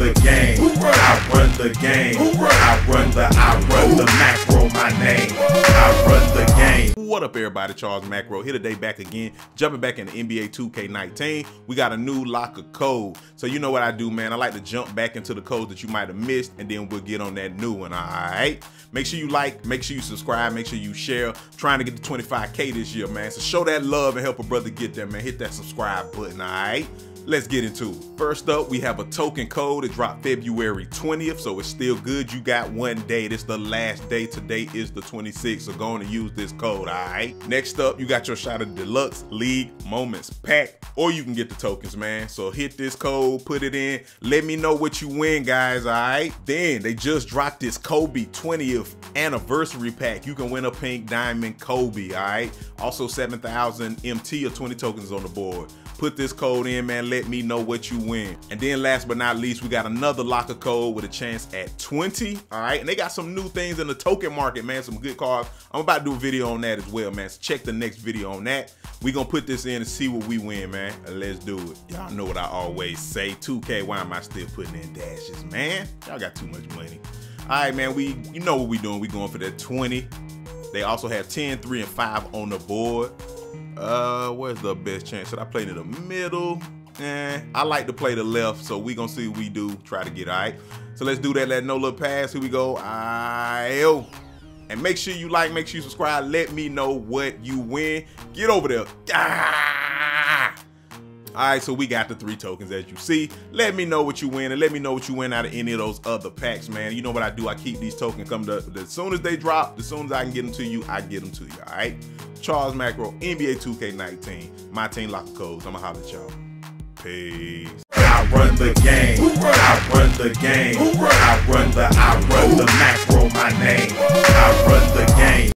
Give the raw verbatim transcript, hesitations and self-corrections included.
the game. I run the game. I run the, I run the macro, my name. I run the game. What up, everybody? Charles Macro here today, back again, jumping back into N B A two K nineteen. We got a new locker code. So you know what I do, man. I like to jump back into the codes that you might have missed, and then we'll get on that new one, all right? Make sure you like, make sure you subscribe, make sure you share. I'm trying to get to twenty-five K this year, man. So show that love and help a brother get there, man. Hit that subscribe button, all right? Let's get into it. First up, we have a token code. It dropped February twentieth, so it's still good. You got one day. This is the last day. Today is the twenty-sixth, so go on and use this code, all right? Next up, you got your shot of Deluxe League Moments Pack, or you can get the tokens, man. So hit this code, put it in. Let me know what you win, guys, all right? Then they just dropped this Kobe twentieth Anniversary Pack. You can win a pink diamond Kobe, all right? Also, seven thousand M T or twenty tokens on the board. Put this code in, man. Let me know what you win. And then last but not least, we got another locker code with a chance at twenty. All right. And they got some new things in the token market, man. Some good cards. I'm about to do a video on that as well, man. So check the next video on that. We're going to put this in and see what we win, man. Let's do it. Y'all know what I always say. two K, why am I still putting in dashes, man? Y'all got too much money. All right, man. We, you know what we doing. We going for that twenty. They also have ten, three, and five on the board. Uh, where's the best chance? Should I play to the middle? Eh, I like to play the left, so we gonna see what we do. Try to get, all right? So let's do that, that no look pass. Here we go. I-oh. And make sure you like, make sure you subscribe. Let me know what you win. Get over there. Ah! All right, so we got the three tokens, as you see. Let me know what you win, and let me know what you win out of any of those other packs, man. You know what I do? I keep these tokens coming to, as soon as they drop, as soon as I can get them to you, I get them to you, all right? Charles Macro, N B A two K nineteen, my team locker codes. I'ma holler at y'all. Peace. I run the game. I run the game. I run the, I run the macro, my name.